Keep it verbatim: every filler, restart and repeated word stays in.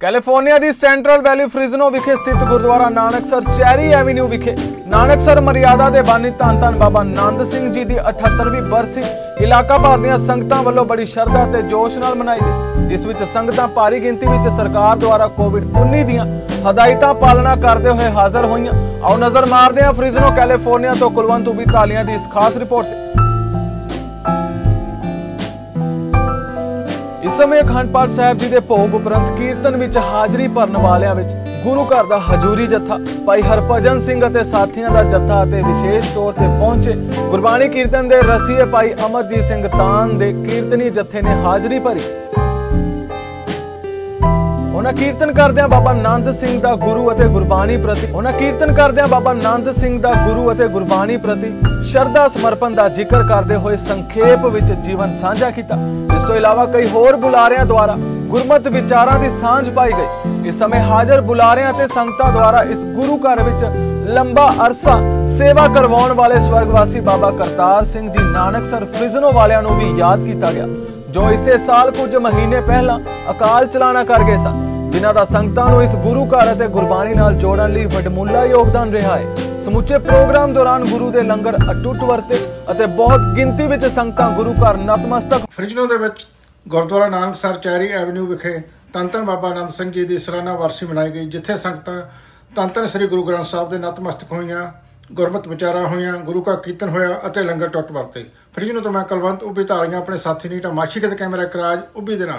California ਦੀ central ਵੈਲੀ Fresno ਵਿਖੇ ਸਥਿਤ ਗੁਰਦੁਆਰਾ ਨਾਨਕਸਰ ਚੈਰੀ ਐਵੇਨਿਊ ਵਿਖੇ ਨਾਨਕਸਰ ਮਰਿਆਦਾ ਦੇ ਬਾਨੀ ਧੰਨ ਧੰਨ ਬਾਬਾ ਨੰਦ ਸਿੰਘ ਜੀ ਦੀ अठहत्तरवीं ਬਰਸੀ ਇਲਾਕਾ ਭਰ ਦੀਆਂ ਸੰਗਤਾਂ ਵੱਲੋਂ ਬੜੀ ਸ਼ਰਧਾ ਤੇ ਜੋਸ਼ ਨਾਲ ਮਨਾਈ ਗਈ, ਜਿਸ ਵਿੱਚ ਸੰਗਤਾਂ ਭਾਰੀ ਗਿਣਤੀ ਵਿੱਚ ਸਰਕਾਰ ਦੁਆਰਾ ਕੋਵਿਡ उन्नीस ਦੀਆਂ ਹਦਾਇਤਾਂ ਪਾਲਣਾ ਕਰਦੇ ਹੋਏ ਹਾਜ਼ਰ ਹੋਈਆਂ। ਆਓ ਨਜ਼ਰ ਮਾਰਦੇ ਹਾਂ ਫ੍ਰਿਜ਼ਨੋ ਕੈਲੀਫੋਰਨੀਆ ਤੋਂ ਕੁਲਵੰਤ ਉਬੀ ਤਾਲੀਆਂ ਦੀ ਇਸ ਖਾਸ ਰਿਪੋਰਟ ਤੇ। इस समय अखंडपाठ साहिब जी के भोग उपरंत कीर्तन विच हाजरी भरन वालियां विच गुरु घर का हजूरी जत्था भाई हरभजन सिंह अते साथियों का जत्था अते विशेष तौर ते पहुंचे। गुरबाणी कीर्तन के रसीए भाई अमरजीत सिंह तान दे कीर्तनी जत्थे ने हाजरी भरी। उन्हें कीर्तन करदियां बाबा नंद सिंह दा गुरु अते गुरबाणी प्रति उन्हें कीर्तन करदियां बाबा नंद सिंह दा गुरु अते गुरबाणी प्रति ਸ਼ਰਧਾ ਸਮਰਪਣ ਦਾ ਜ਼ਿਕਰ ਕਰਦੇ ਹੋਏ ਸੰਖੇਪ ਵਿੱਚ ਜੀਵਨ ਸਾਂਝਾ ਕੀਤਾ। ਇਸ ਤੋਂ ਇਲਾਵਾ ਕਈ ਹੋਰ ਬੁਲਾਰਿਆਂ ਦੁਆਰਾ ਗੁਰਮਤਿ ਵਿਚਾਰਾਂ ਦੀ ਸਾਂਝ ਪਾਈ ਗਈ। ਇਸ ਸਮੇਂ ਹਾਜ਼ਰ ਬੁਲਾਰਿਆਂ ਤੇ ਸੰਗਤਾਂ ਦੁਆਰਾ ਇਸ ਗੁਰੂ ਘਰ ਵਿੱਚ ਲੰਬਾ ਅਰਸਾ ਸੇਵਾ ਕਰਵਾਉਣ ਵਾਲੇ ਸਵਰਗਵਾਸੀ ਬਾਬਾ ਕਰਤਾਰ ਸਿੰਘ ਜੀ ਨਾਨਕਸਰ ਫ੍ਰਿਜ਼ਨੋ ਵਾਲਿਆਂ ਨੂੰ ਵੀ ਯਾਦ ਕੀਤਾ ਗਿਆ, ਜੋ ਇਸੇ ਸਾਲ ਕੁਝ ਮਹੀਨੇ ਪਹਿਲਾਂ ਅਕਾਲ ਚਲਾਣਾ ਕਰ ਗਏ ਸਨ, ਜਿਨ੍ਹਾਂ ਦਾ ਸੰਗਤਾਂ ਨੂੰ ਇਸ ਗੁਰੂ ਘਰ ਅਤੇ ਗੁਰਬਾਣੀ ਨਾਲ ਜੋੜਨ ਲਈ ਵੱਡਮੁੱਲਾ ਯੋਗਦਾਨ ਰਿਹਾ ਹੈ। ਸਮੁੱਚੇ ਪ੍ਰੋਗਰਾਮ ਦੌਰਾਨ ਗੁਰੂ ਦੇ ਲੰਗਰ ਅਟੁੱਟ ਵਰਤੇ ਅਤੇ ਬਹੁਤ ਗਿਣਤੀ ਵਿੱਚ ਸੰਗਤਾਂ ਗੁਰੂ ਘਰ ਨਤਮਸਤਕ। ਫ੍ਰਿਜ਼ਨੋ ਦੇ ਵਿੱਚ ਗੁਰਦੁਆਰਾ ਨਾਨਕਸਰ ਚੈਰੀ ਐਵੇਨਿਊ ਵਿਖੇ ਧੰਨ ਧੰਨ ਬਾਬਾ ਆਨੰਦ ਸਿੰਘ ਜੀ ਦੀ ਸਲਾਨਾ ਵਰਸੀ ਮਨਾਈ ਗਈ, ਜਿੱਥੇ ਸੰਗਤਾਂ ਧੰਨ ਧੰਨ ਸ੍ਰੀ ਗੁਰੂ ਗ੍ਰੰਥ ਸਾਹਿਬ ਦੇ ਨਤਮਸਤਕ ਹੋਈਆਂ, ਗੁਰਮਤਿ ਵਿਚਾਰਾਂ ਹੋਈਆਂ, ਗੁਰੂ ਕਾ ਕੀਰਤਨ ਹੋਇਆ ਅਤੇ ਲੰਗਰ ਟੁੱਟ ਵਰਤੇ। ਫ੍ਰਿਜ਼ਨੋ ਤੋਂ ਮੈਂ ਕੁਲਵੰਤ ਉਬੀ ਧਾਲੀਆਂ ਆਪਣੇ ਸਾਥੀ ਨੀਟਾ ਮਾਛੀ ਕਿਤੇ ਕੈਮਰਾ ਕਰਾਜ ਉਬੀ ਦੇ ਨਾਲ।